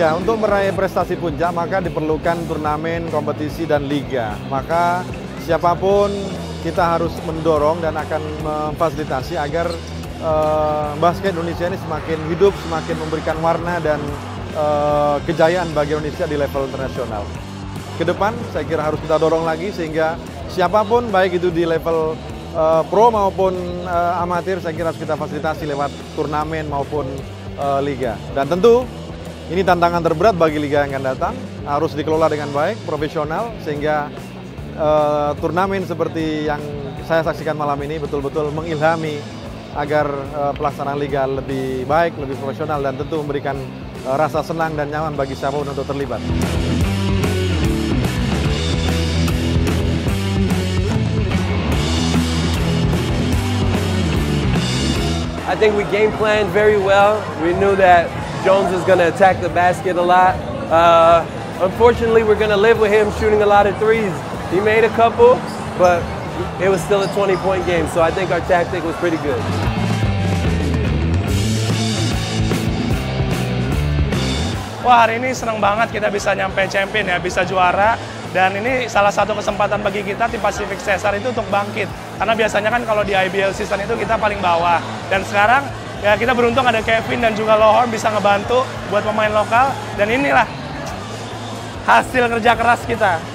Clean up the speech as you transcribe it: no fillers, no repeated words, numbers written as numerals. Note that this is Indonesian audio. Ya, untuk meraih prestasi puncak maka diperlukan turnamen, kompetisi, dan liga. Maka siapapun kita harus mendorong dan akan memfasilitasi agar basket Indonesia ini semakin hidup, semakin memberikan warna dan kejayaan bagi Indonesia di level internasional. Ke depan saya kira harus kita dorong lagi sehingga siapapun baik itu di level pro maupun amatir saya kira harus kita fasilitasi lewat turnamen maupun liga. Dan tentu ini tantangan terberat bagi liga yang akan datang, harus dikelola dengan baik, profesional, sehingga turnamen seperti yang saya saksikan malam ini betul-betul mengilhami agar pelaksanaan liga lebih baik, lebih profesional, dan tentu memberikan rasa senang dan nyaman bagi siapapun untuk terlibat. I think we game planned very well. We knew that Jones is going to attack the basket a lot. Unfortunately, we're going to live with him shooting a lot of threes. He made a couple, but it was still a 20-point game, so I think our tactic was pretty good. Wah, hari ini senang banget kita bisa nyampe champion ya, bisa juara. Dan ini salah satu kesempatan bagi kita tim Pacific Sesar itu untuk bangkit. Karena biasanya kan kalau di IBL season itu kita paling bawah. Dan sekarang ya kita beruntung ada Kevin dan juga Lawhon bisa ngebantu buat pemain lokal. Dan inilah hasil kerja keras kita.